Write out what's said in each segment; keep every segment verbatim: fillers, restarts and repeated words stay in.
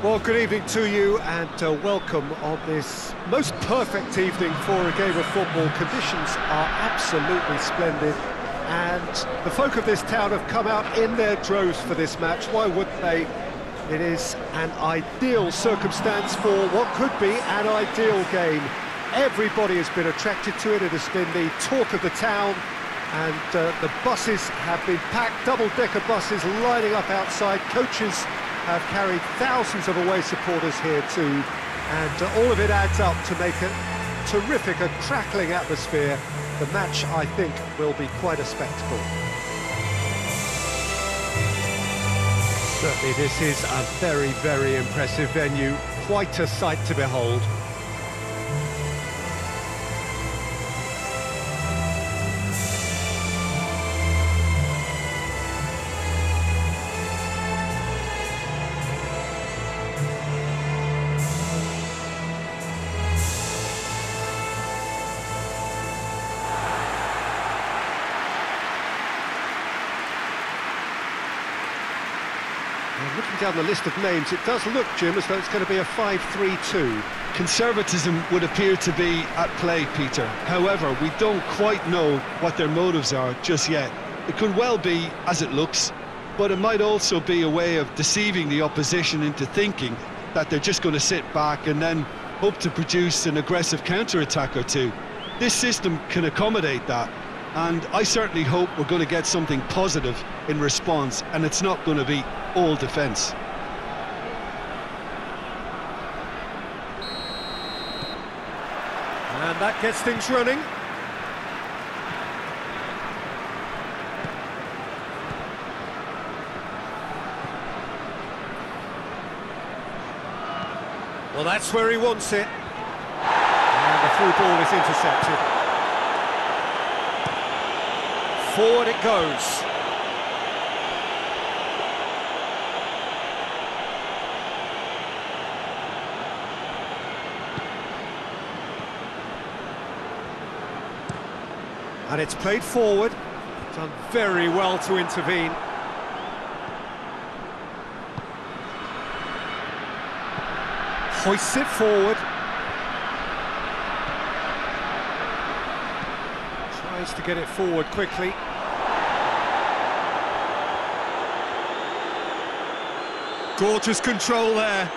Well, good evening to you and uh, welcome on this most perfect evening for a game of football. Conditions are absolutely splendid and the folk of this town have come out in their droves for this match. Why wouldn't they? It is an ideal circumstance for what could be an ideal game. Everybody has been attracted to it. It has been the talk of the town and uh, the buses have been packed, double-decker buses lining up outside, coaches have carried thousands of away supporters here too, and uh, all of it adds up to make a terrific, a crackling atmosphere. The match, I think, will be quite a spectacle. Certainly this is a very, very impressive venue, quite a sight to behold. Looking down the list of names, it does look, Jim, as though it's going to be a five three two. Conservatism would appear to be at play, Peter. However, we don't quite know what their motives are just yet. It could well be, as it looks, but it might also be a way of deceiving the opposition into thinking that they're just going to sit back and then hope to produce an aggressive counter-attack or two. This system can accommodate that, and I certainly hope we're going to get something positive in response, and it's not going to be all defence. And that gets things running. Well, that's where he wants it. And the through ball is intercepted. Forward it goes. And it's played forward, done very well to intervene. Hoists it forward. Tries to get it forward quickly. Gorgeous control there.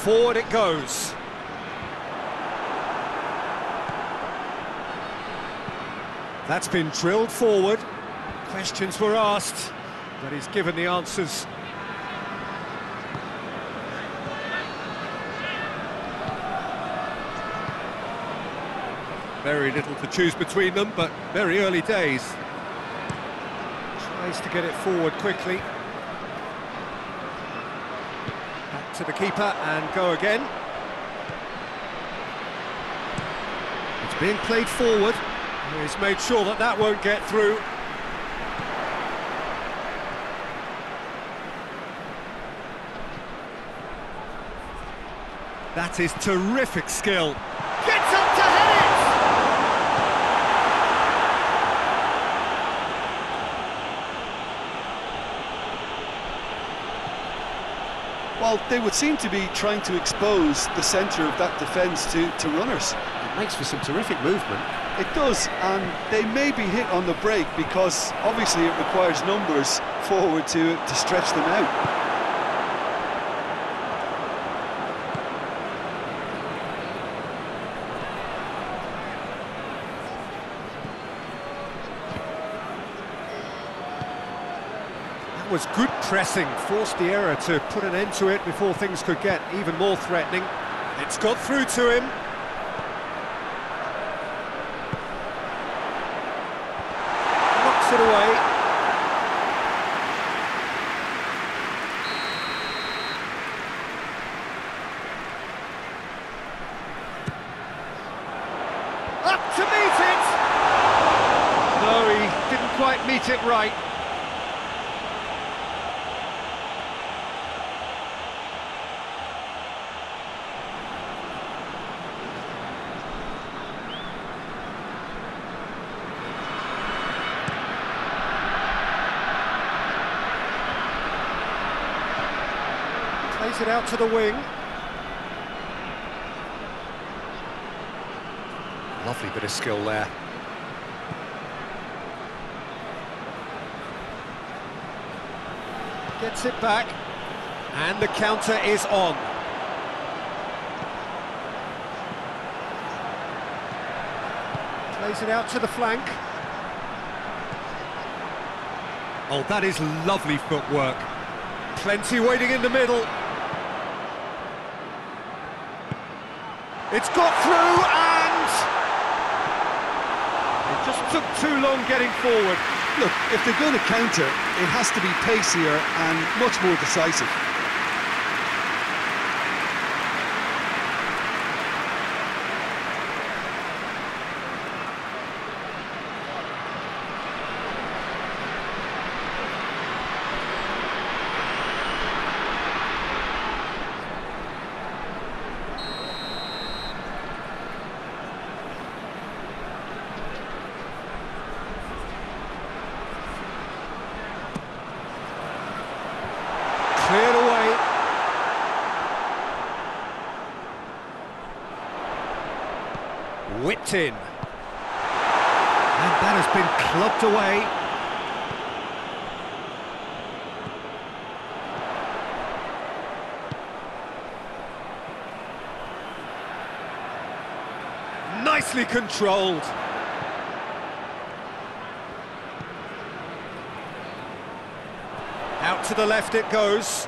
Forward it goes. That's been drilled forward. Questions were asked, but he's given the answers. Very little to choose between them, but very early days. Tries to get it forward quickly. To the keeper and go again. It's being played forward. He's made sure that that won't get through. That is terrific skill. Gets up to Well, they would seem to be trying to expose the centre of that defence to, to runners. It makes for some terrific movement. It does, and they may be hit on the break because obviously it requires numbers forward to, to stretch them out. Was good pressing, forced Diarra to put an end to it before things could get even more threatening. It's got through to him. Knocks it away. Up to meet it! No, he didn't quite meet it right. it out to the wing. Lovely bit of skill there. Gets it back. And the counter is on. Plays it out to the flank. Oh, that is lovely footwork. Plenty waiting in the middle. It's got through and... It just took too long getting forward. Look, if they're going to counter, it has to be pacier and much more decisive. Whipped in, and that has been clubbed away. Nicely controlled. Out to the left it goes.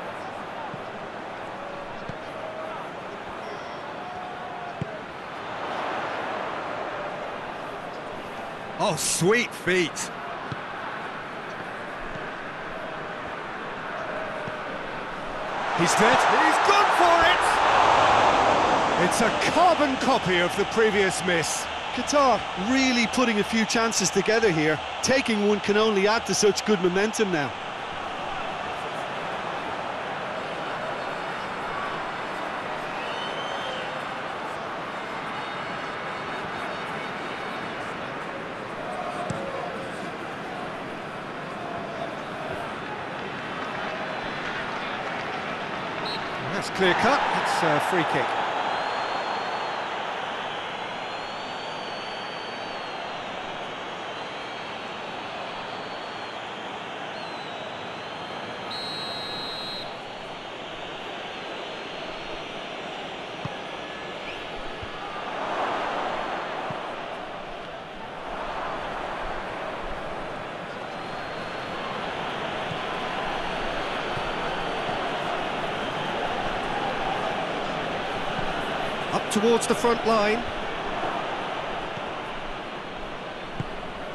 Oh, sweet feet. He's dead. He's gone for it! It's a carbon copy of the previous miss. Qatar really putting a few chances together here. Taking one can only add to such good momentum now. That's clear cut, it's a free kick. Towards the front line,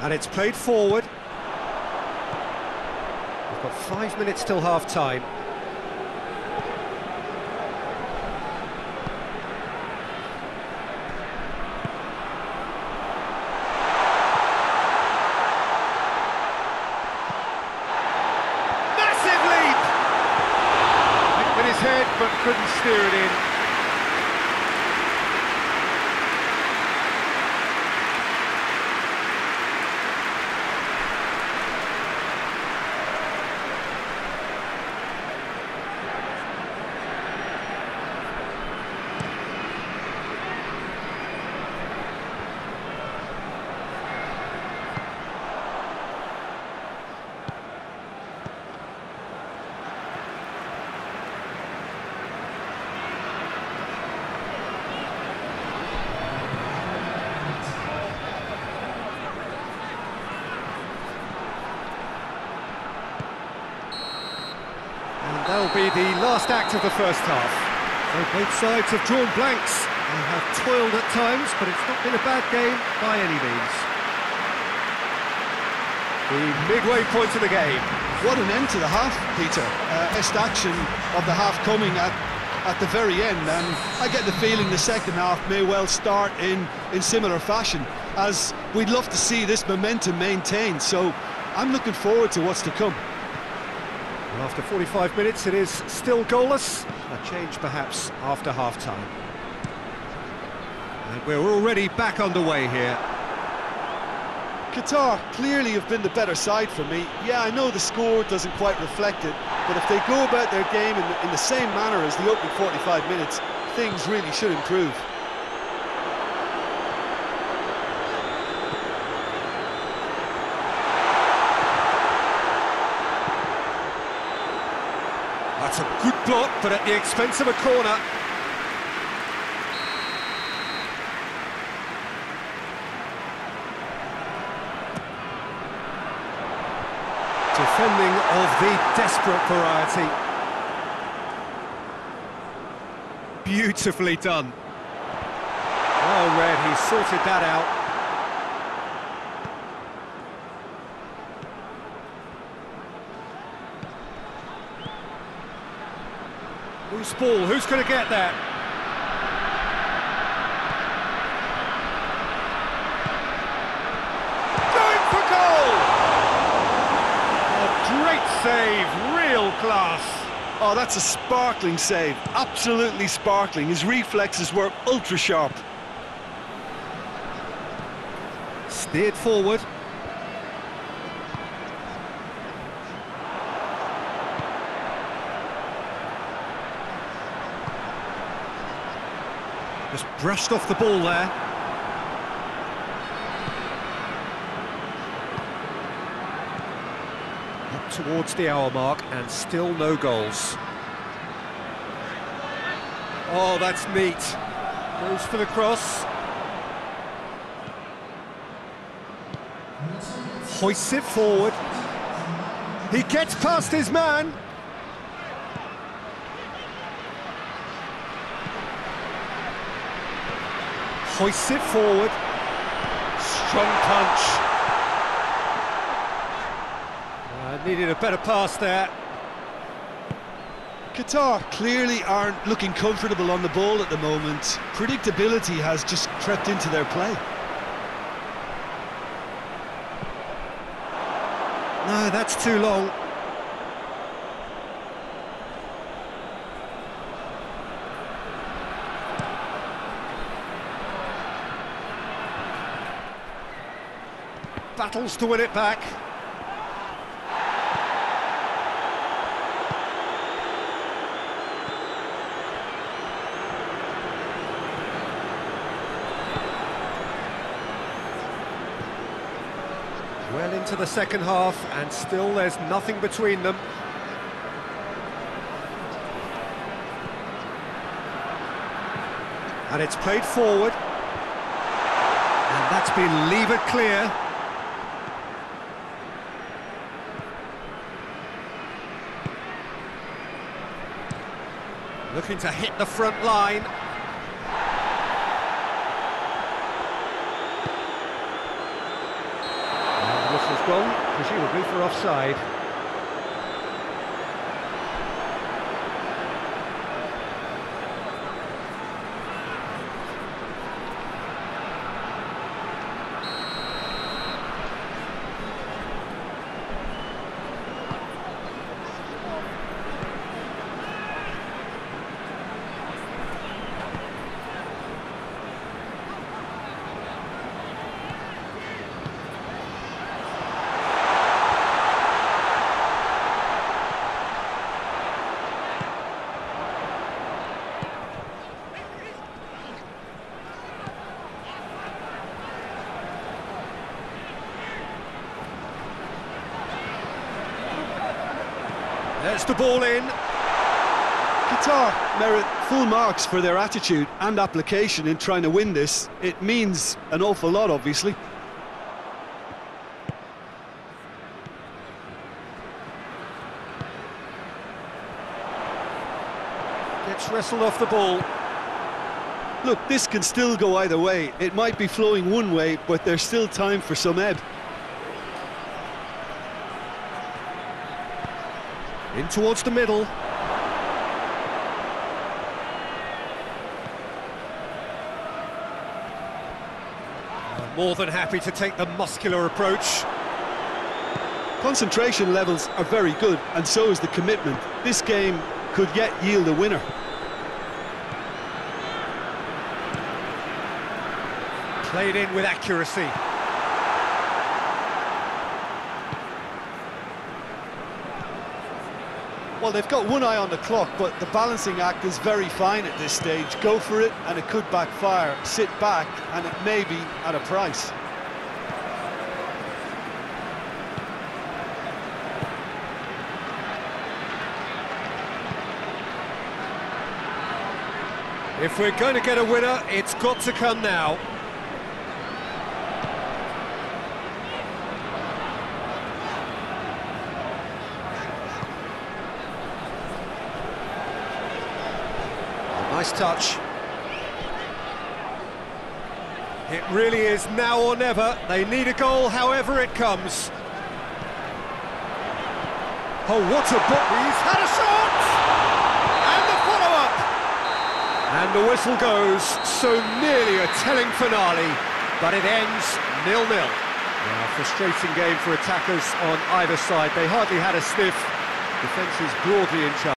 and it's played forward. We've got five minutes till half time. Massive leap! With his head, but couldn't steer it in. That'll be the last act of the first half. So both sides have drawn blanks. They have toiled at times, but it's not been a bad game by any means. The midway point of the game. What an end to the half, Peter. Uh, best action of the half coming at, at the very end. And I get the feeling the second half may well start in, in similar fashion, as we'd love to see this momentum maintained. So I'm looking forward to what's to come. After forty-five minutes, it is still goalless. A change, perhaps, after half-time. And we're already back underway here. Qatar clearly have been the better side for me. Yeah, I know the score doesn't quite reflect it, but if they go about their game in the, in the same manner as the opening forty-five minutes, things really should improve. That's a good block, but at the expense of a corner. Defending of the desperate variety. Beautifully done. Well read, he sorted that out. Loose ball, who's going to get that? Going for goal! A great save, real class. Oh, that's a sparkling save, absolutely sparkling. His reflexes were ultra sharp. Steered forward. Just brushed off the ball there. Up towards the hour mark and still no goals. Oh, that's neat. Goes for the cross. Hoists it forward. He gets past his man. Hoists it forward. Strong punch. Uh, needed a better pass there. Qatar clearly aren't looking comfortable on the ball at the moment. Predictability has just crept into their play. No, that's too long. Battles to win it back. Well into the second half, and still there's nothing between them. And it's played forward. And that's been levered clear. Looking to hit the front line. And the whistle's gone, presumably for offside. Gets the ball in. Qatar merit full marks for their attitude and application in trying to win this. It means an awful lot, obviously. Gets wrestled off the ball. Look, this can still go either way. It might be flowing one way, but there's still time for some ebb. In towards the middle. More than happy to take the muscular approach. Concentration levels are very good, and so is the commitment. This game could yet yield a winner. Played in with accuracy. Well, they've got one eye on the clock, but the balancing act is very fine at this stage. Go for it, and it could backfire. Sit back, and it may be at a price. If we're going to get a winner, it's got to come now. Nice touch. It really is now or never. They need a goal, however it comes. Oh, what a book! He's had a shot! And the follow-up! And the whistle goes. So nearly a telling finale, but it ends nil nil. Yeah, frustrating game for attackers on either side. They hardly had a sniff. Defence is broadly in charge.